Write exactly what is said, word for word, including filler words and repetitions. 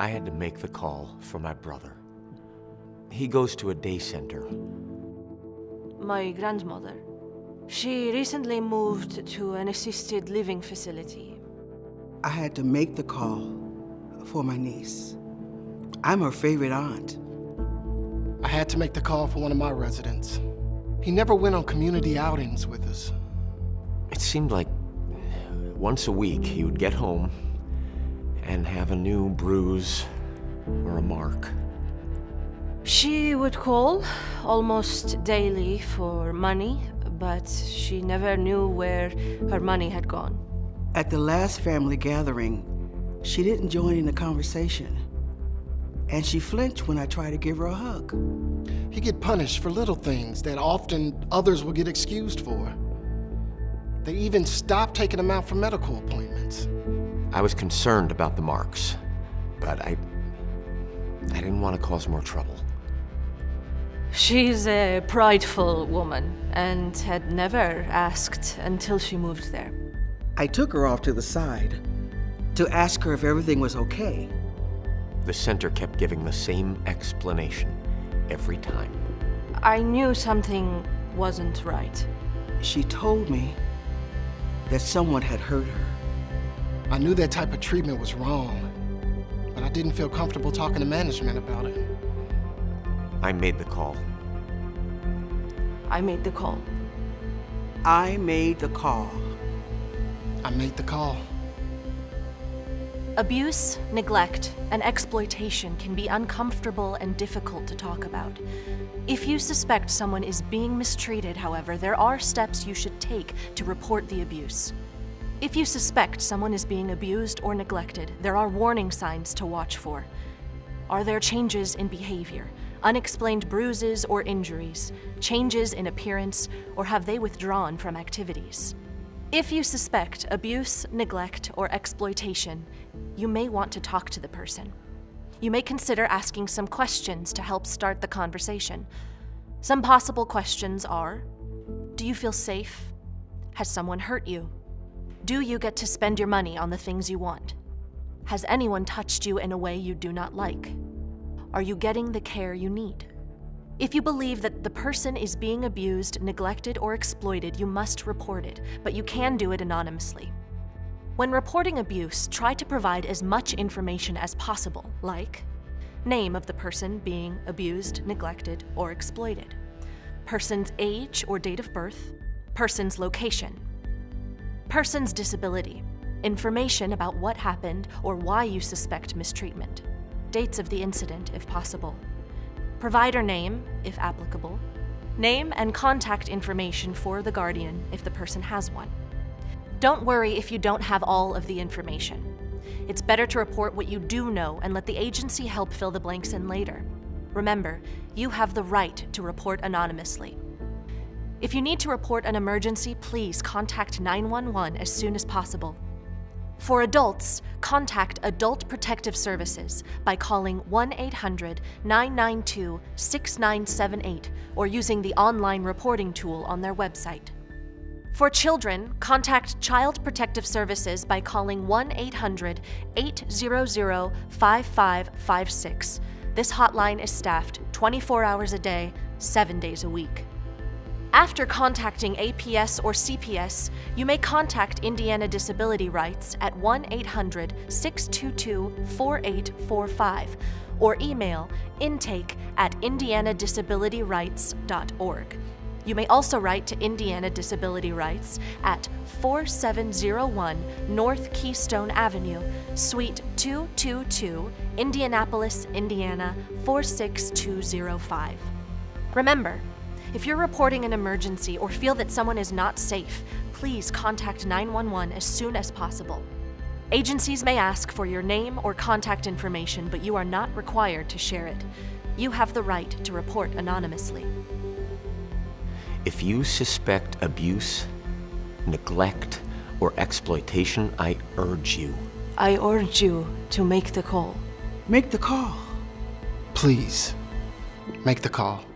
I had to make the call for my brother. He goes to a day center. My grandmother, she recently moved to an assisted living facility. I had to make the call for my niece. I'm her favorite aunt. I had to make the call for one of my residents. He never went on community outings with us. It seemed like once a week he would get home and have a new bruise or a mark. She would call almost daily for money, but she never knew where her money had gone. At the last family gathering, she didn't join in the conversation, and she flinched when I tried to give her a hug. He'd get punished for little things that often others would get excused for. They even stopped taking him out for medical appointments. I was concerned about the marks, but I, I didn't want to cause more trouble. She's a prideful woman and had never asked until she moved there. I took her off to the side to ask her if everything was okay. The center kept giving the same explanation every time. I knew something wasn't right. She told me that someone had hurt her. I knew that type of treatment was wrong, but I didn't feel comfortable talking to management about it. I made the call. I made the call. I made the call. I made the call. Abuse, neglect, and exploitation can be uncomfortable and difficult to talk about. If you suspect someone is being mistreated, however, there are steps you should take to report the abuse. If you suspect someone is being abused or neglected, there are warning signs to watch for. Are there changes in behavior, unexplained bruises or injuries, changes in appearance, or have they withdrawn from activities? If you suspect abuse, neglect, or exploitation, you may want to talk to the person. You may consider asking some questions to help start the conversation. Some possible questions are, do you feel safe? Has someone hurt you? Do you get to spend your money on the things you want? Has anyone touched you in a way you do not like? Are you getting the care you need? If you believe that the person is being abused, neglected, or exploited, you must report it, but you can do it anonymously. When reporting abuse, try to provide as much information as possible, like name of the person being abused, neglected, or exploited, person's age or date of birth, person's location, person's disability, information about what happened or why you suspect mistreatment, dates of the incident if possible, provider name if applicable, name and contact information for the guardian if the person has one. Don't worry if you don't have all of the information. It's better to report what you do know and let the agency help fill the blanks in later. Remember, you have the right to report anonymously. If you need to report an emergency, please contact nine one one as soon as possible. For adults, contact Adult Protective Services by calling one eight hundred, nine nine two, six nine seven eight or using the online reporting tool on their website. For children, contact Child Protective Services by calling one eight hundred, eight hundred, five five five six. This hotline is staffed twenty-four hours a day, seven days a week. After contacting A P S or C P S, you may contact Indiana Disability Rights at one eight hundred, six two two, four eight four five or email intake at indiana disability rights dot org. You may also write to Indiana Disability Rights at forty-seven oh one North Keystone Avenue, Suite two two two, Indianapolis, Indiana four six two zero five. Remember, if you're reporting an emergency or feel that someone is not safe, please contact nine one one as soon as possible. Agencies may ask for your name or contact information, but you are not required to share it. You have the right to report anonymously. If you suspect abuse, neglect, or exploitation, I urge you. I urge you to make the call. Make the call. Please, make the call.